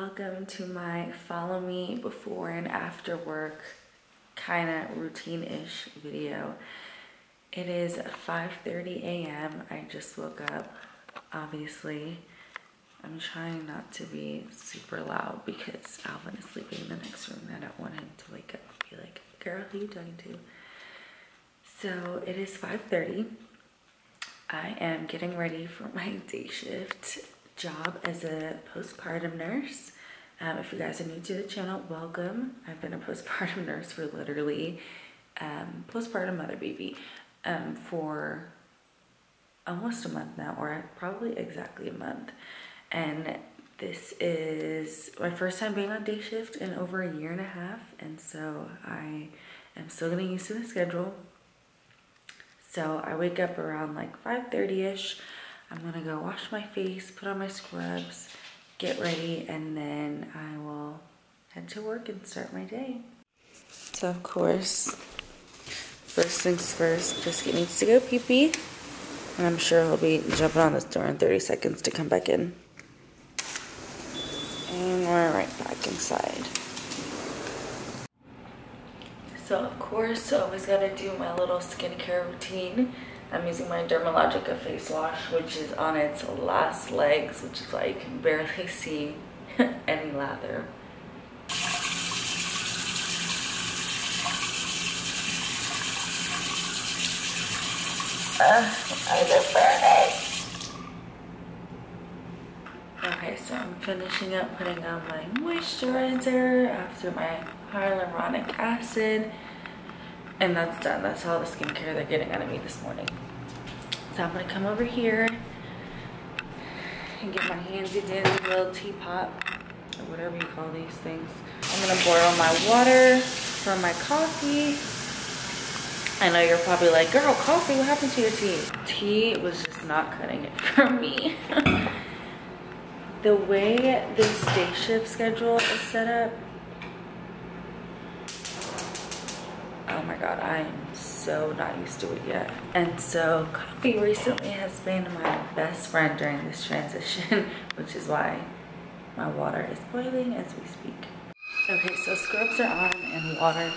Welcome to my follow me before and after work kind of routine-ish video. It is 5:30 a.m. I just woke up. Obviously, I'm trying not to be super loud because Alvin is sleeping in the next room and I don't want him to wake up and be like, girl, who are you talking to? So it is 5:30. I am getting ready for my day shift job as a postpartum nurse. If you guys are new to the channel, welcome. I've been a postpartum nurse for literally postpartum mother baby for almost a month now, or probably exactly a month, and this is my first time being on day shift in over a year and a half, and so I am still getting used to the schedule. So I wake up around like 5:30ish. I'm gonna go wash my face, put on my scrubs, get ready, and then I will head to work and start my day. So of course, first things first, Jessica needs to go pee-pee. And I'm sure he'll be jumping on this door in 30 seconds to come back in. And we're right back inside. So of course, I always gotta do my little skincare routine. I'm using my Dermalogica face wash, which is on its last legs, which is why you can barely see any lather. Eyes are burning. Okay, so I'm finishing up putting on my moisturizer after my hyaluronic acid. And that's done. That's all the skincare they're getting out of me this morning. So I'm gonna come over here and get my handy dandy little teapot, or whatever you call these things. I'm gonna boil my water for my coffee. I know you're probably like, girl, coffee, what happened to your tea? Tea was just not cutting it for me. The way this day shift schedule is set up, oh my god, I am so not used to it yet. And so coffee recently has been my best friend during this transition, which is why my water is boiling as we speak. Okay, so scrubs are on and water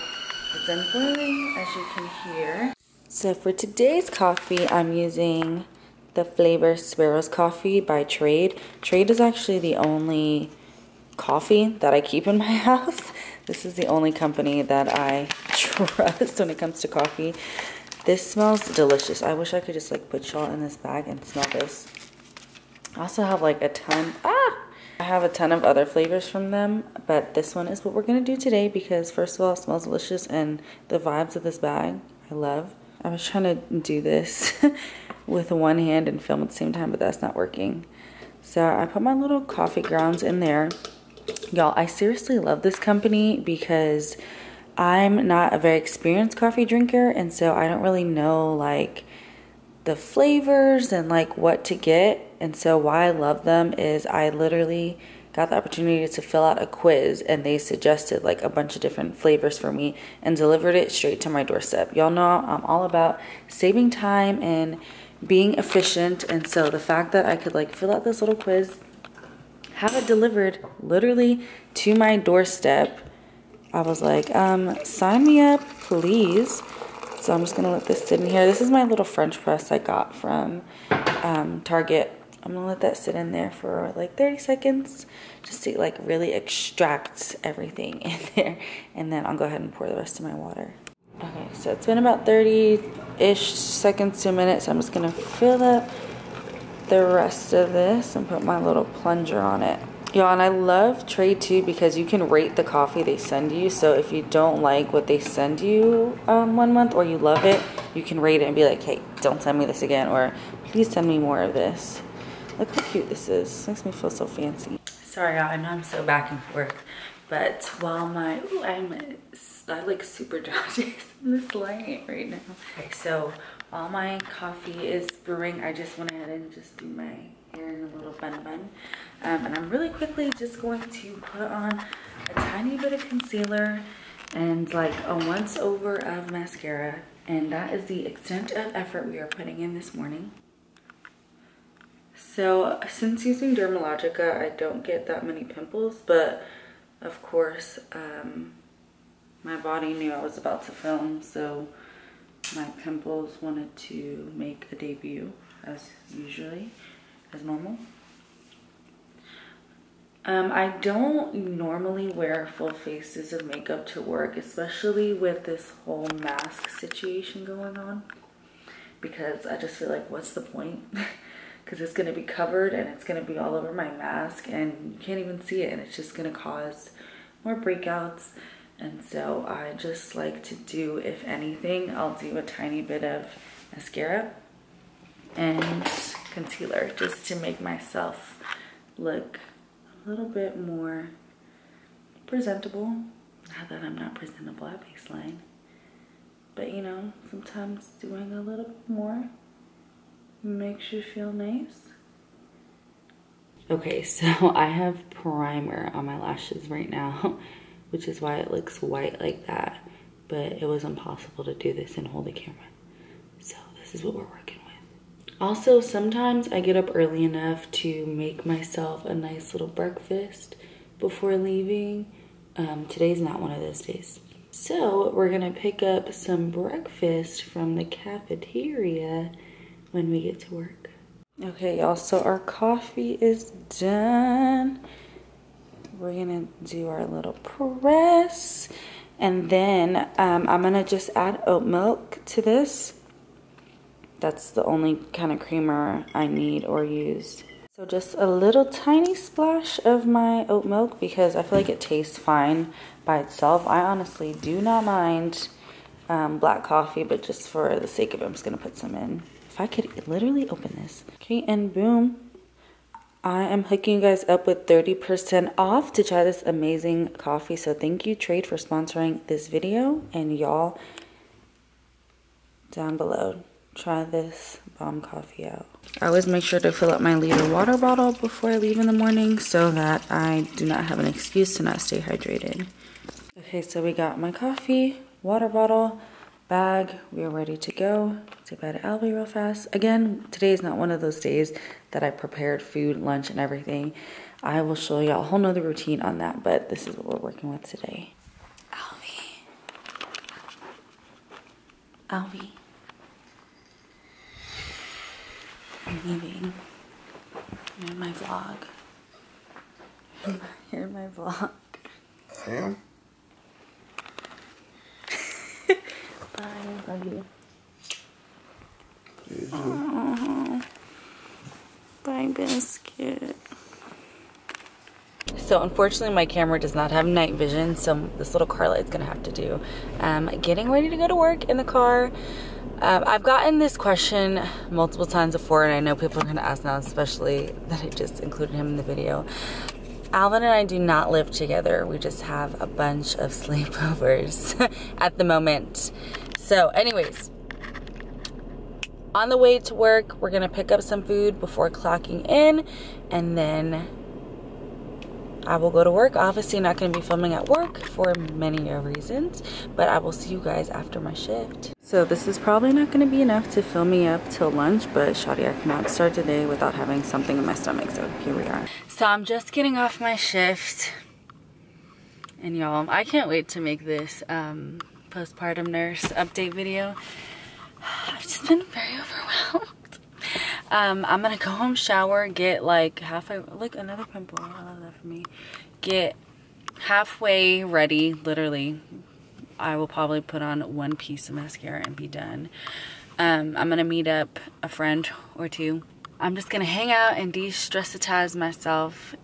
is then boiling, as you can hear. So for today's coffee, I'm using the flavor Sparrow's Coffee by Trade. Trade is actually the only coffee that I keep in my house. This is the only company that I trust when it comes to coffee. This smells delicious. I wish I could just like put y'all in this bag and smell this. I also have like a ton. I have a ton of other flavors from them, but this one is what we're gonna do today because first of all, it smells delicious and the vibes of this bag I love. I was trying to do this with one hand and film at the same time, but that's not working. So I put my little coffee grounds in there. Y'all, I seriously love this company because I'm not a very experienced coffee drinker, and so I don't really know like the flavors and like what to get. And so why I love them is I literally got the opportunity to fill out a quiz and they suggested like a bunch of different flavors for me and delivered it straight to my doorstep. Y'all know I'm all about saving time and being efficient, and so the fact that I could like fill out this little quiz, have it delivered literally to my doorstep, I was like, sign me up, please. So I'm just gonna let this sit in here. This is my little French press I got from Target. I'm gonna let that sit in there for like 30 seconds just to like really extract everything in there, and then I'll go ahead and pour the rest of my water. Okay, so it's been about 30-ish seconds to a minute, so I'm just gonna fill up the rest of this and put my little plunger on it. Y'all, and I love Trade too because you can rate the coffee they send you. So if you don't like what they send you one month, or you love it, you can rate it and be like, hey, don't send me this again, or please send me more of this. Look how cute this is. Makes me feel so fancy. Sorry y'all, I know I'm so back and forth, but while my I like super dodgy in this light right now. Okay, so while my coffee is brewing, I just went ahead and just do my hair in a little bun. And I'm really quickly just going to put on a tiny bit of concealer and like a once over of mascara. And that is the extent of effort we are putting in this morning. So since using Dermalogica, I don't get that many pimples, but of course my body knew I was about to film, so my pimples wanted to make a debut as normal. I don't normally wear full faces of makeup to work, especially with this whole mask situation going on, because I just feel like, what's the point? Because it's going to be covered and it's going to be all over my mask and you can't even see it, and it's just going to cause more breakouts. And so I just like to do, if anything, I'll do a tiny bit of mascara and concealer just to make myself look a little bit more presentable. Not that I'm not presentable at baseline, but you know, sometimes doing a little bit more makes you feel nice. Okay, so I have primer on my lashes right now, which is why it looks white like that, but it was impossible to do this and hold the camera, so this is what we're working with. Also, sometimes I get up early enough to make myself a nice little breakfast before leaving. Today's not one of those days. So we're gonna pick up some breakfast from the cafeteria when we get to work. Okay, y'all, so our coffee is done. We're gonna do our little press, and then I'm gonna just add oat milk to this. That's the only kind of creamer I need or use. So just a little tiny splash of my oat milk, because I feel like it tastes fine by itself. I honestly do not mind black coffee, but just for the sake of it, I'm just gonna put some in. If I could literally open this. Okay, and boom. I am hooking you guys up with 30% off to try this amazing coffee. So thank you, Trade, for sponsoring this video. And y'all, down below, try this bomb coffee out. I always make sure to fill up my liter water bottle before I leave in the morning so that I do not have an excuse to not stay hydrated. Okay, so we got my coffee, water bottle, bag. We are ready to go. Say bye to Albie real fast. Again, today is not one of those days that I prepared food, lunch, and everything. I will show y'all a whole nother routine on that, but this is what we're working with today. Albie. Albie. I'm leaving. You're in my vlog. You're in my vlog. I am? Bye, love you. Aww. Bye, Biscuit. So unfortunately my camera does not have night vision, so this little car light's gonna have to do. Getting ready to go to work in the car. I've gotten this question multiple times before, and I know people are gonna ask now, especially that I just included him in the video. Alvin and I do not live together. We just have a bunch of sleepovers at the moment. So anyways, on the way to work, we're gonna pick up some food before clocking in, and then I will go to work. Obviously not gonna be filming at work for many reasons, but I will see you guys after my shift. So this is probably not gonna be enough to fill me up till lunch, but shawty, I cannot start today without having something in my stomach, so here we are. So I'm just getting off my shift, and y'all, I can't wait to make this postpartum nurse update video. I've just been very overwhelmed. I'm gonna go home, shower, get like halfway, look, another pimple, I love that for me. Get halfway ready, literally. I will probably put on one piece of mascara and be done. I'm gonna meet up a friend or two. I'm just gonna hang out and de-stressitize myself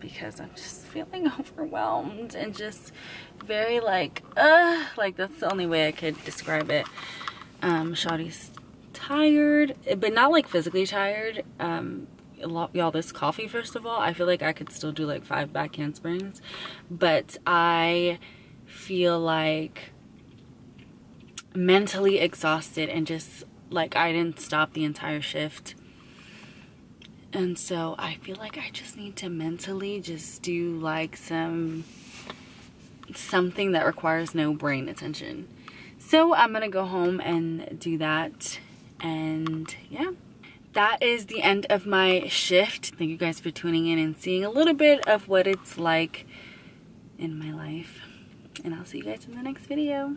because I'm just feeling overwhelmed and just very like that's the only way I could describe it. Shawty's tired, but not like physically tired. Y'all, this coffee, first of all, I feel like I could still do like 5 back handsprings, but I feel like mentally exhausted and just like I didn't stop the entire shift. And so I feel like I just need to mentally just do like something that requires no brain attention. So I'm gonna go home and do that, and yeah. that is the end of my shift. Thank you guys for tuning in and seeing a little bit of what it's like in my life. And I'll see you guys in the next video.